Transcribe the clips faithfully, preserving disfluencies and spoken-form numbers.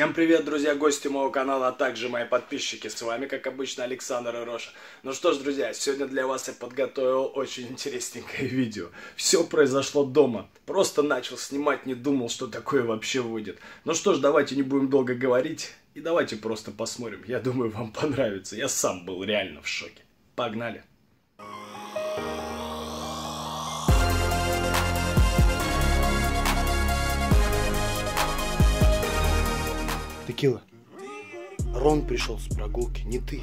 Всем привет, друзья, гости моего канала, а также мои подписчики. С вами, как обычно, Александр и Роша. Ну что ж, друзья, сегодня для вас я подготовил очень интересненькое видео. Все произошло дома. Просто начал снимать, не думал, что такое вообще выйдет. Ну что ж, давайте не будем долго говорить и давайте просто посмотрим. Я думаю, вам понравится. Я сам был реально в шоке. Погнали! Текила, Рон пришел с прогулки, не ты.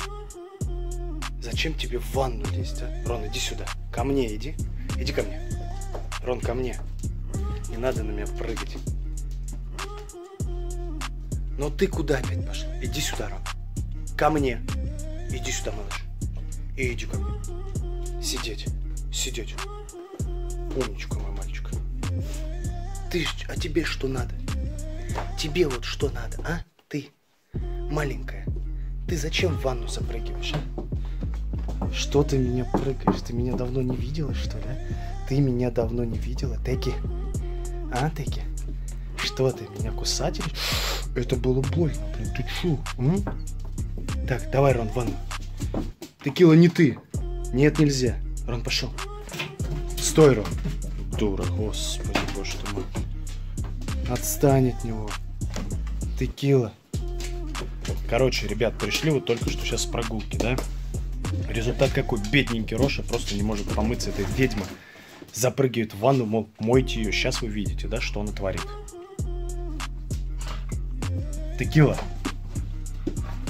Зачем тебе в ванну лезть, а? Рон, иди сюда. Ко мне иди. Иди ко мне. Рон, ко мне. Не надо на меня прыгать. Но ты куда опять пошла? Иди сюда, Рон. Ко мне. Иди сюда, малыш. И иди ко мне. Сидеть. Сидеть. Умничка, мой мальчик. Ты, а тебе что надо? Тебе вот что надо, а? Ты, маленькая, ты зачем в ванну запрыгиваешь? Что ты меня прыгаешь? Ты меня давно не видела, что ли? А? Ты меня давно не видела, Теки? А, Теки? Что ты, меня кусать? Это было больно, блин, ты чё? М? Так, давай, Рон, в ванну. Текила, не ты. Нет, нельзя. Рон, пошел. Стой, Рон. Дура, господи, боже ты мой. Отстань от него. Текила. Короче, ребят, пришли вот только что сейчас с прогулки, да? Результат какой? Бедненький Роша просто не может помыться этой ведьмы. Запрыгивает в ванну, мол, мойте ее. Сейчас вы видите, да, что она творит. Текила.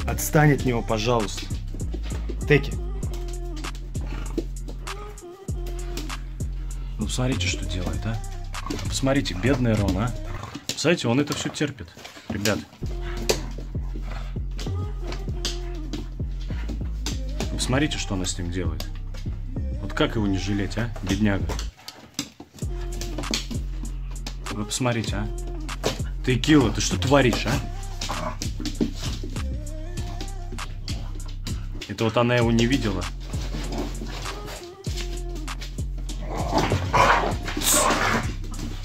Отстань от него, пожалуйста. Теки. Ну, посмотрите, что делает, а? Посмотрите, бедный Рон, а? Знаете, он это все терпит, ребят. Смотрите, что она с ним делает. Вот как его не жалеть, а, бедняга? Вы посмотрите, а. Текила, ты что творишь, а? Это вот она его не видела.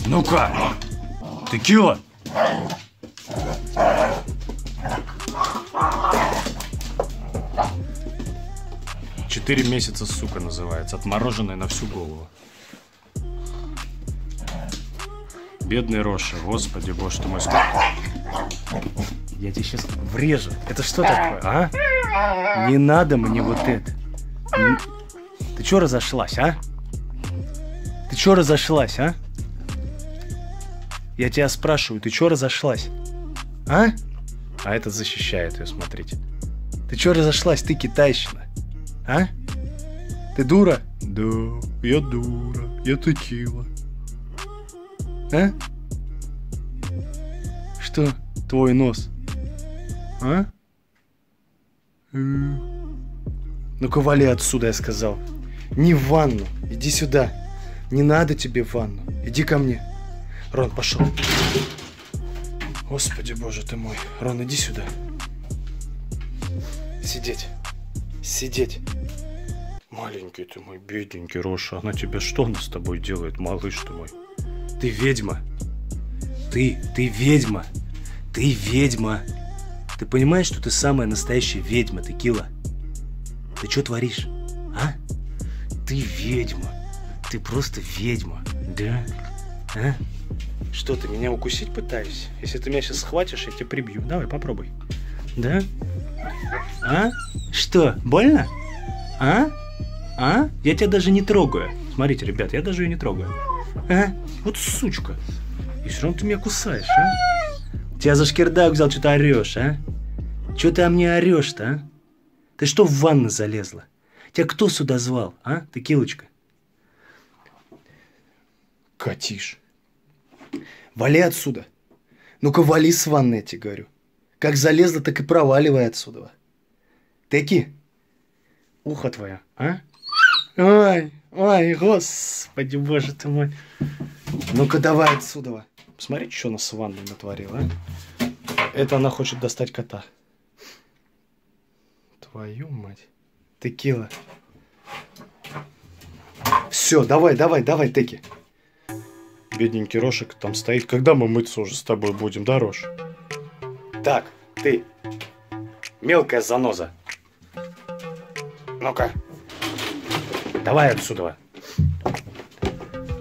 Ну-ка! Текила! Четыре месяца, сука, называется. Отмороженная на всю голову. Бедный Роша. Господи, боже ты мой. Я тебе сейчас врежу. Это что такое, а? Не надо мне вот это. Ты чё разошлась, а? Ты чё разошлась, а? Я тебя спрашиваю, ты чё разошлась? А? А этот защищает ее, смотрите. Ты чё разошлась, ты китайщина? А? Ты дура? Да, я дура, я Текила. А? Что твой нос? А? Ну-ка вали отсюда, я сказал. Не в ванну, иди сюда. Не надо тебе в ванну, иди ко мне. Рон, пошел. Господи, боже ты мой. Рон, иди сюда. Сидеть. Сидеть. Маленький ты мой, бедненький Роша, она тебя что она с тобой делает, малыш ты мой? Ты ведьма. Ты, ты ведьма. Ты ведьма. Ты понимаешь, что ты самая настоящая ведьма, Текила? Ты что творишь, а? Ты ведьма. Ты просто ведьма. Да? А? Что, ты меня укусить пытаешься? Если ты меня сейчас схватишь, я тебя прибью. Давай, попробуй. Да? А? Что, больно? А? А? Я тебя даже не трогаю. Смотрите, ребят, я даже ее не трогаю. А? Вот сучка. И все равно ты меня кусаешь, а? Тебя за шкирдак взял, что ты орешь, а? Че ты о мне орешь-то, а? Ты что в ванну залезла? Тебя кто сюда звал, а? Текилочка. Катиш. Вали отсюда. Ну-ка вали с ванны, я тебе говорю. Как залезла, так и проваливай отсюда. Теки. Ухо твое, а? Ой, ой, господи, боже ты мой. Ну-ка давай отсюда. Посмотрите, что она с ванной натворила, а? Это она хочет достать кота. Твою мать. Текила. Все, давай, давай, давай, Теки. Бедненький Рошик там стоит. Когда мы мыться уже с тобой будем, да, Рош? Так, ты. Мелкая заноза. Ну-ка. Давай отсюда.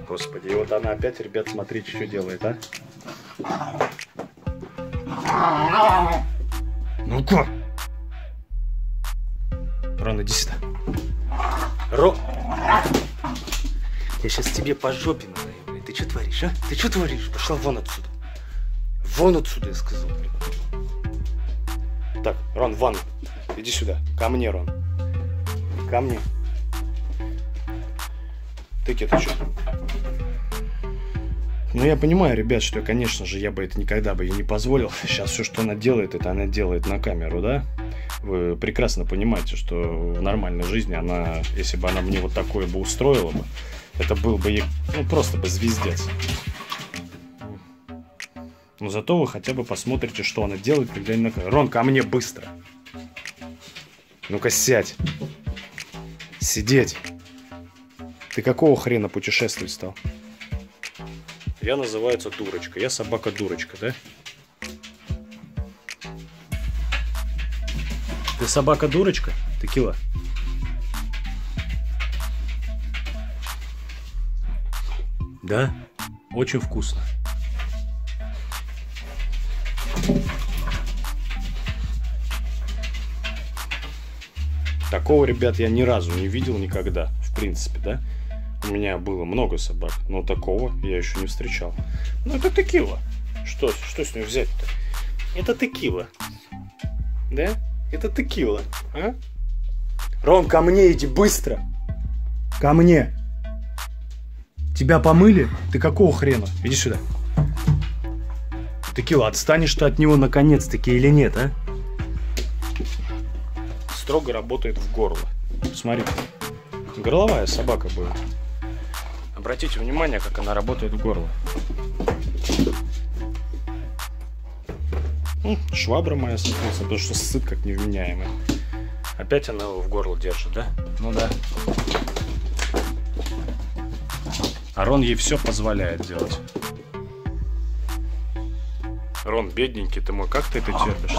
Господи, и вот она опять, ребят, смотрите, что делает, а? Ну-ка. Рон, иди сюда. Рон. Я сейчас тебе по жопе надаю. Ты что творишь, а? Ты что творишь? Пошла вон отсюда. Вон отсюда, я сказал. Так, Рон, вон. Иди сюда. Ко мне, Рон. Ко мне. Тыки, ты что? Ну, я понимаю, ребят, что, конечно же, я бы это никогда бы ей не позволил. Сейчас все, что она делает, это она делает на камеру, да? Вы прекрасно понимаете, что в нормальной жизни она, если бы она мне вот такое бы устроила бы, это был бы ей, ну, просто бы звездец. Но зато вы хотя бы посмотрите, что она делает, когда я на камеру. Рон, ко мне быстро. Ну-ка, сядь. Сидеть. Ты какого хрена путешествовать стал? Я называется дурочка. Я собака-дурочка, да? Ты собака-дурочка? Текила. Да? Очень вкусно. Такого, ребят, я ни разу не видел никогда, в принципе, да? У меня было много собак, но такого я еще не встречал. Ну, это Текила. Что, что с ней взять-то? Это Текила. Да? Это Текила. А? Рон, ко мне иди быстро. Ко мне. Тебя помыли? Ты какого хрена? Иди сюда. Текила, отстанешь ты от него наконец-таки или нет, а? Строго работает в горло. Смотри. Горловая собака была. Обратите внимание, как она работает в горло. Ну, швабра моя сыпается, потому что сыт как невменяемый. Опять она его в горло держит, да? Ну да. А Рон ей все позволяет делать. Рон, бедненький ты мой, как ты это терпишь?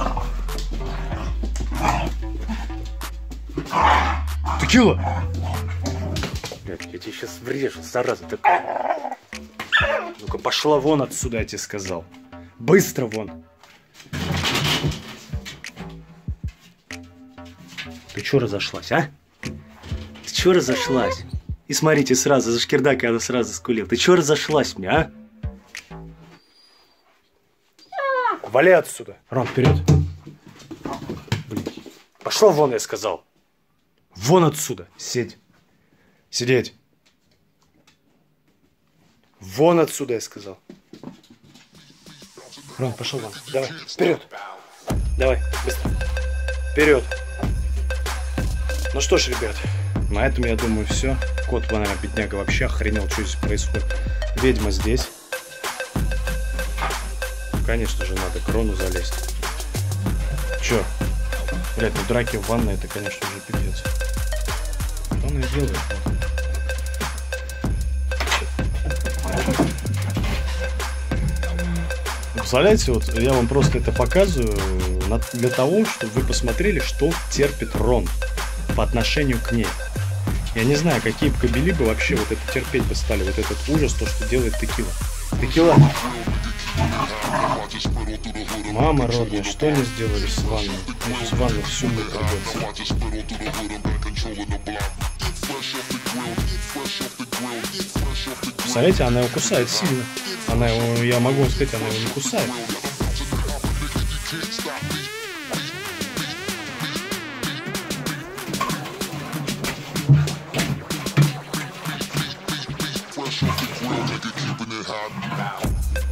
Текила! Блядь, я тебе сейчас врежу, зараза такая. Ну-ка, пошла вон отсюда, я тебе сказал. Быстро вон. Ты чё разошлась, а? Ты чё разошлась? И смотрите, сразу, за шкирдак я сразу скулил. Ты чё разошлась мне, а? Вали отсюда. Рон, вперед. Блядь. Пошла вон, я сказал. Вон отсюда. Сидеть. Сидеть. Вон отсюда, я сказал. Рон, пошел вон. Давай. Вперед. Давай. Быстро. Вперед. Ну что ж, ребят. На этом, я думаю, все. Кот, наверное, бедняга вообще охренел, что здесь происходит. Ведьма здесь. Конечно же, надо к Рону залезть. Че? Блядь, ну драки в ванной, это, конечно же, пипец. Что она делает? Представляете, вот я вам просто это показываю для того, чтобы вы посмотрели, что терпит Рон по отношению к ней. Я не знаю, какие бы кобели бы вообще вот это терпеть бы стали, вот этот ужас, то, что делает Текила. Текила! Мама родная, что они сделали с вами? С вами всю мы придется. Представляете, она его кусает сильно. Она его, я могу вам сказать, она его не кусает.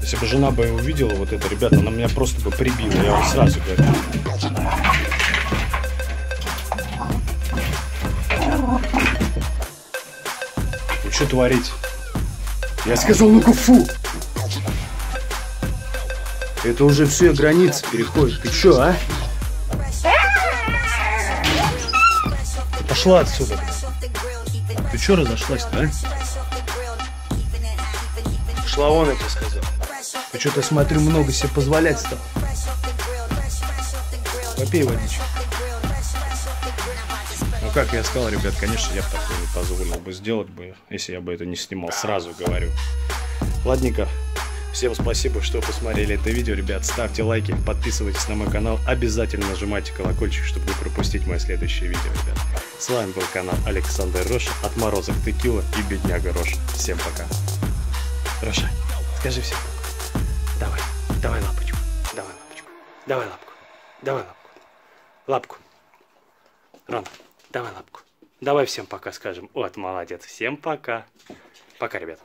Если бы жена бы увидела вот это, ребята, она меня просто бы прибила, я вам сразу говорю. Ну что творить? Я сказал, ну-ка, фу! Это уже все границы переходит. Ты че, а? Ты пошла отсюда. Ты че разошлась-то, а? Пошла вон, я тебе сказал. Что-то, смотрю, много себе позволять стал. Попей водички. Ну, как я сказал, ребят, конечно, я бы такое позволил бы сделать бы, если я бы это не снимал, сразу говорю. Ладненько. Всем спасибо, что посмотрели это видео, ребят. Ставьте лайки, подписывайтесь на мой канал. Обязательно нажимайте колокольчик, чтобы не пропустить мои следующие видео, ребят. С вами был канал Александр Роша, отморозок Текила и бедняга Роша. Всем пока. Роша, скажи всем. Давай, давай лапочку, давай лапочку, давай лапку, давай лапку, лапку. Рон, давай лапку. Давай всем пока скажем. Вот, молодец. Всем пока. Пока, ребят.